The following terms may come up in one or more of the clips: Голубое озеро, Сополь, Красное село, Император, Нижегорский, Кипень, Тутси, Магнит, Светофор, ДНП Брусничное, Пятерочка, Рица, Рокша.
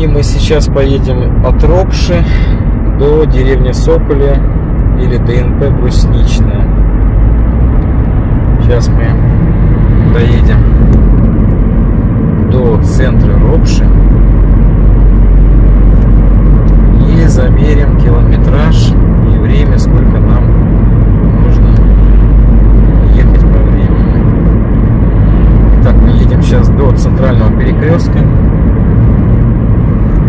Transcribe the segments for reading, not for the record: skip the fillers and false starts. И мы сейчас поедем от Рокши до деревни Сополя или ДНП Брусничное. Сейчас мы доедем до центра Рокши и замерим километраж и время, сколько нам нужно ехать по времени. Итак, мы едем сейчас до центрального перекрестка.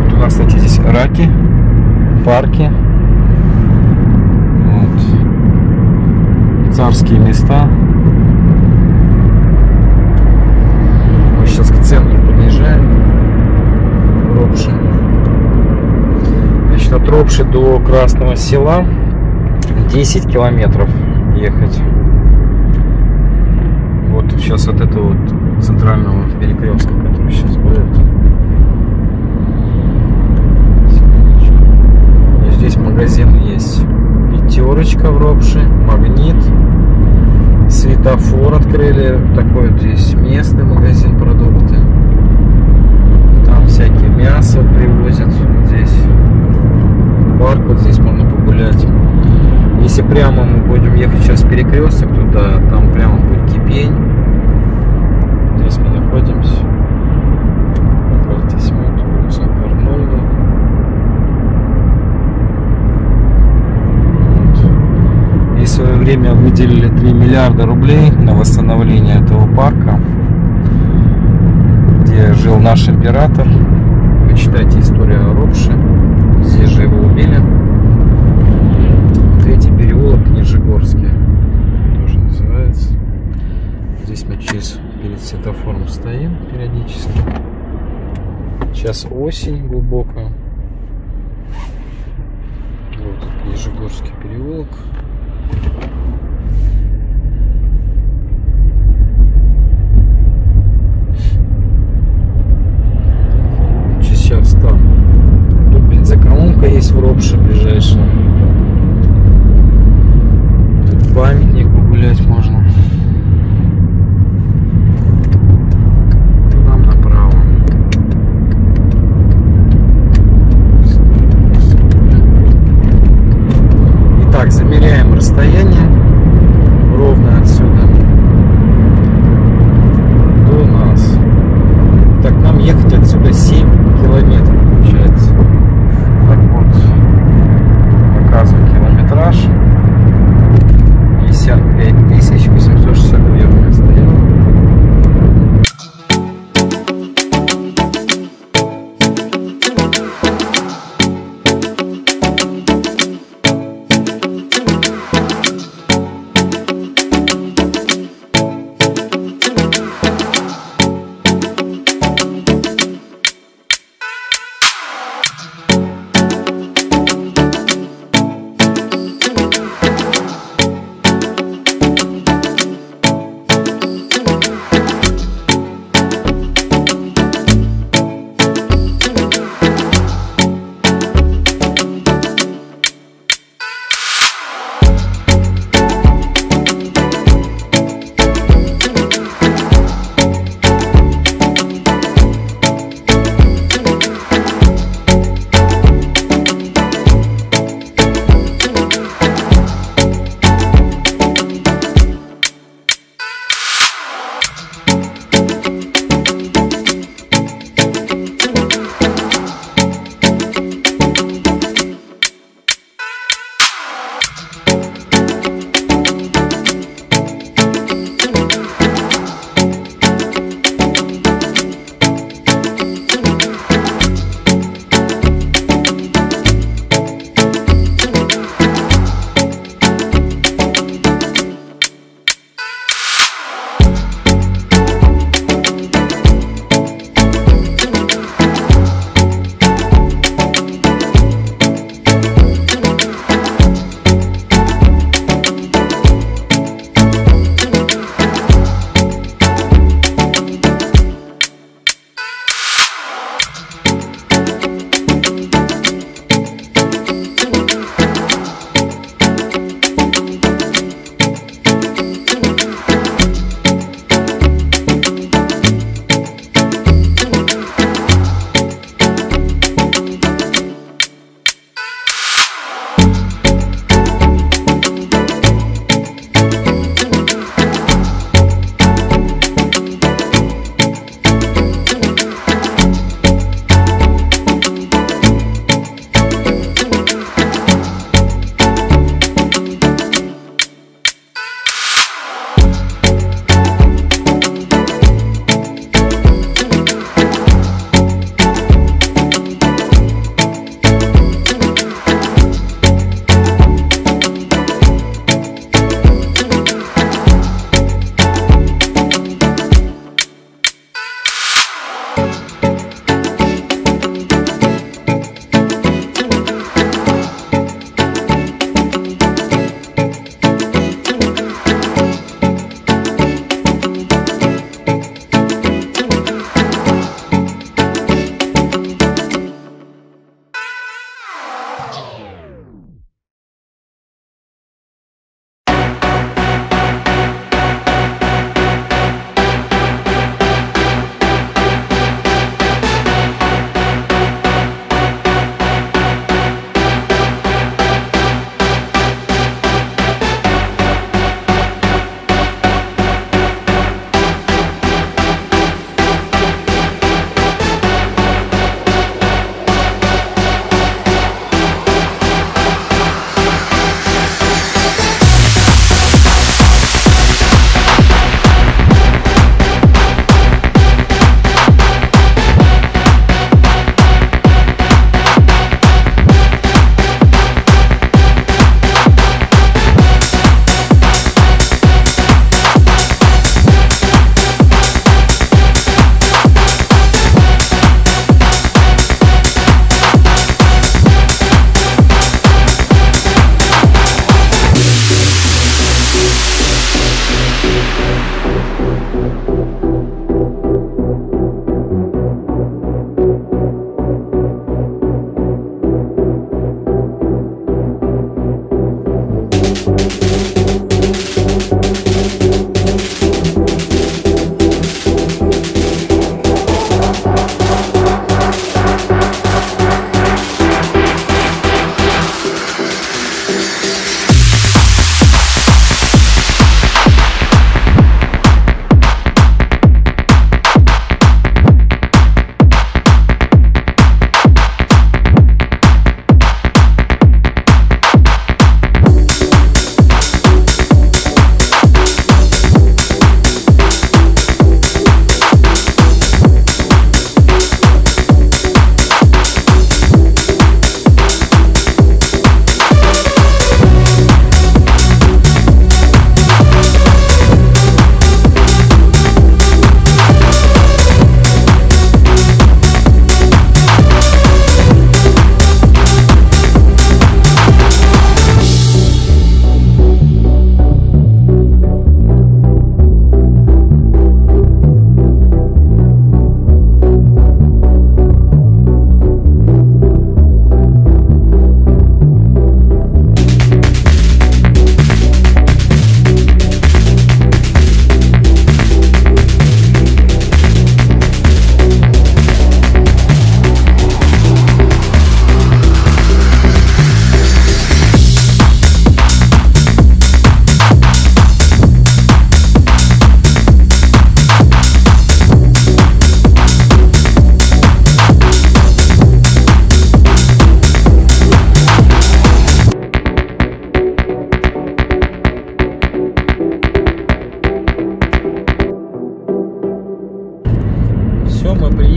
Вот у нас, кстати, здесь раки, парки, вот, царские места. Мы сейчас к центру подъезжаем, Рокши. Значит, от Рокши до Красного Села 10 километров ехать. Вот сейчас от этого вот центрального перекрестка, который сейчас будет. Здесь магазин есть «Пятерочка» в Рокши, «Магнит», светофор открыли, такой вот здесь местный магазин, продукты, там всякие мясо привозят, вот здесь парк, вот здесь можно погулять. Если прямо мы будем ехать сейчас перекресток туда, там прямо будет Кипень, здесь мы находимся. И в свое время выделили 3 миллиарда рублей на восстановление этого парка, где жил наш император. Вы читаете историю о Рокши. Здесь же его убили. Третий переулок Нижегорский тоже называется. Здесь мы перед светофором стоим периодически. Сейчас осень глубокая. Вот Нижегорский переулок. Сейчас там тут бензоколонка есть в Рокши ближайшая. Тут памятник, погулять можно. Нам направо. Итак, замеряем расстояние.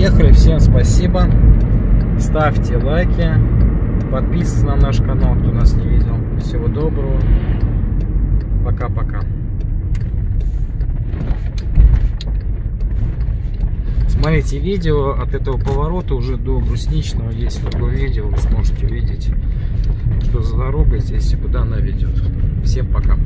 доехали. Всем спасибо. Ставьте лайки. Подписывайтесь на наш канал, кто нас не видел. Всего доброго. Пока-пока. Смотрите видео от этого поворота уже до Брусничного. Есть такое видео, вы сможете увидеть, что за дорога здесь и куда она ведет. Всем пока.